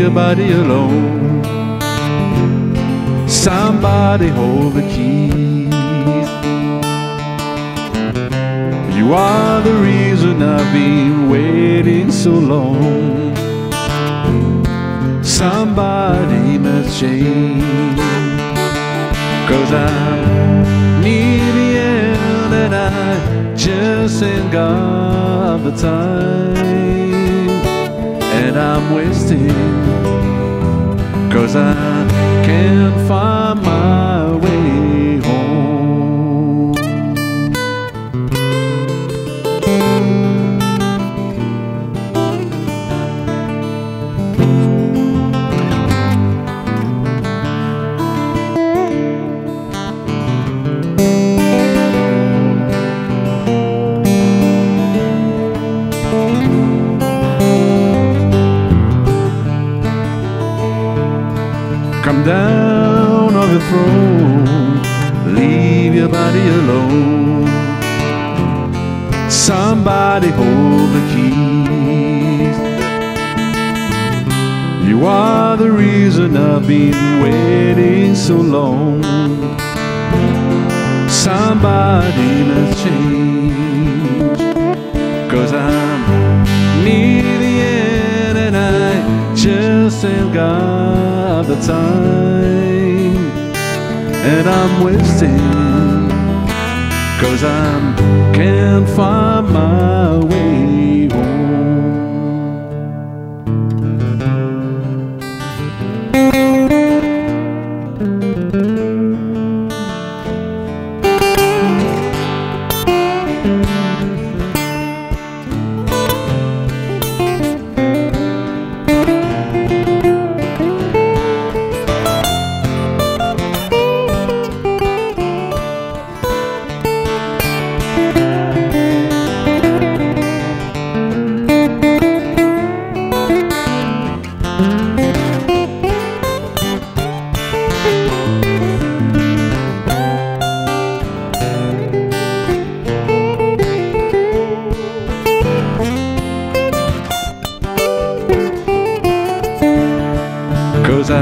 your body alone. Somebody hold the keys. You are the reason I've been waiting so long. Somebody must change, 'cause I'm near the end and I just ain't got the time. And I'm wasting, 'cause I can't find my way home. Come down on the throne, leave your body alone. Somebody hold the keys. You are the reason I've been waiting so long. Somebody must change, 'cause I'm near the end and I just ain't got the time. And I'm wasting, 'cause I can't find my way home.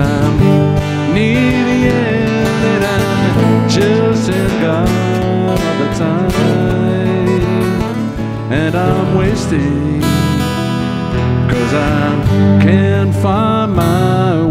I'm near the end and I just ain't got the time. And I'm wasting, 'cause I can't find my way.